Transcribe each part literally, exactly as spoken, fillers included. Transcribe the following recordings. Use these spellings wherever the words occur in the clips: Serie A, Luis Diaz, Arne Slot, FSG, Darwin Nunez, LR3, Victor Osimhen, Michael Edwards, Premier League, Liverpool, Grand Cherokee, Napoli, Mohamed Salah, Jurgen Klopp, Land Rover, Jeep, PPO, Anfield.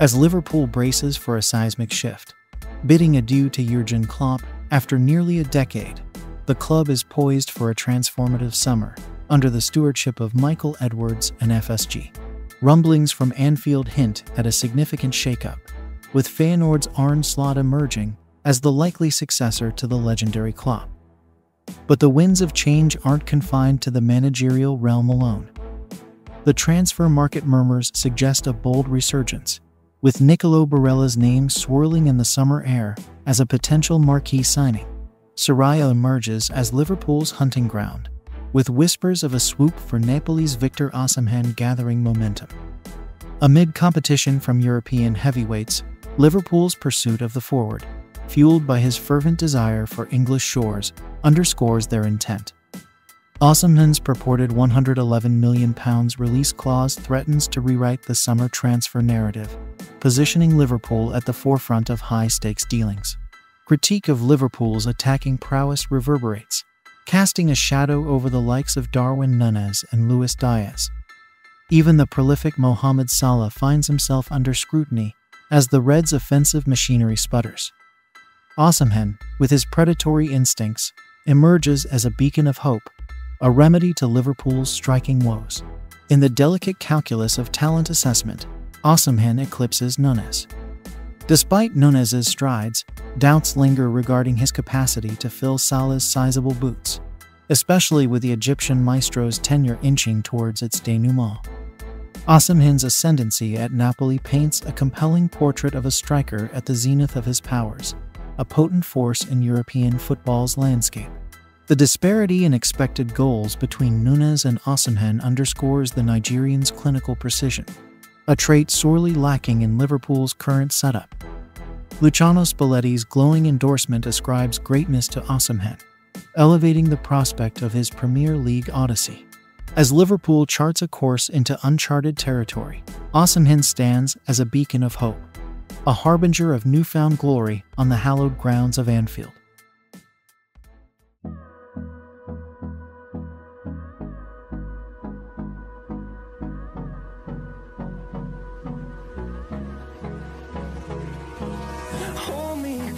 as Liverpool braces for a seismic shift. Bidding adieu to Jurgen Klopp after nearly a decade, the club is poised for a transformative summer under the stewardship of Michael Edwards and F S G. Rumblings from Anfield hint at a significant shakeup, with Feyenoord's Arne Slot emerging as the likely successor to the legendary Klopp. But the winds of change aren't confined to the managerial realm alone. The transfer market murmurs suggest a bold resurgence, with Nicolò Barella's name swirling in the summer air as a potential marquee signing. Serie A emerges as Liverpool's hunting ground, with whispers of a swoop for Napoli's Victor Osimhen gathering momentum. Amid competition from European heavyweights, Liverpool's pursuit of the forward, fueled by his fervent desire for English shores, underscores their intent. Osimhen's purported one hundred eleven million pounds release clause threatens to rewrite the summer transfer narrative, positioning Liverpool at the forefront of high-stakes dealings. Critique of Liverpool's attacking prowess reverberates, casting a shadow over the likes of Darwin Nunez and Luis Diaz. Even the prolific Mohamed Salah finds himself under scrutiny as the Reds' offensive machinery sputters. Osimhen, with his predatory instincts, emerges as a beacon of hope, a remedy to Liverpool's striking woes. In the delicate calculus of talent assessment, Osimhen eclipses Nunez. Despite Nunez's strides, doubts linger regarding his capacity to fill Salah's sizable boots, especially with the Egyptian maestro's tenure inching towards its denouement. Osimhen's ascendancy at Napoli paints a compelling portrait of a striker at the zenith of his powers, a potent force in European football's landscape. The disparity in expected goals between Nunez and Osimhen underscores the Nigerian's clinical precision, a trait sorely lacking in Liverpool's current setup. Luciano Spalletti's glowing endorsement ascribes greatness to Osimhen, elevating the prospect of his Premier League odyssey. As Liverpool charts a course into uncharted territory, Osimhen stands as a beacon of hope, a harbinger of newfound glory on the hallowed grounds of Anfield. Hold me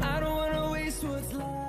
I don't wanna waste what's left.